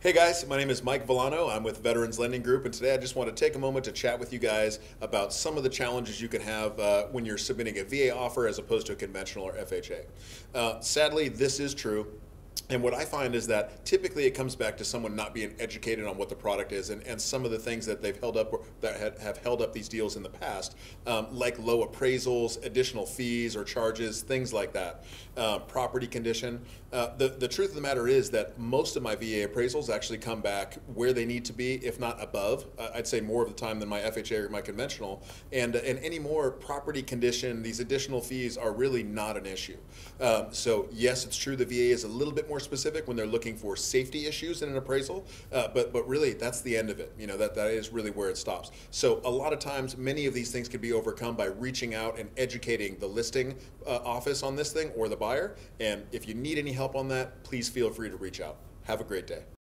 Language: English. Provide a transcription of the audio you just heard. Hey guys, my name is Mike Villano. I'm with Veterans Lending Group, and today I just want to take a moment to chat with you guys about some of the challenges you can have when you're submitting a VA offer as opposed to a conventional or FHA. Sadly, this is true. And what I find is that typically it comes back to someone not being educated on what the product is and some of the things that they've held up or that have held up these deals in the past, like low appraisals, additional fees or charges, things like that, property condition. The truth of the matter is that most of my VA appraisals actually come back where they need to be, if not above. I'd say more of the time than my FHA or my conventional. And any more property condition, these additional fees are really not an issue. So yes, it's true the VA is a little bit more specific when they're looking for safety issues in an appraisal, but really that's the end of it. You know, that is really where it stops. So a lot of times many of these things can be overcome by reaching out and educating the listing office on this thing or the buyer. And if you need any help on that, please feel free to reach out. Have a great day.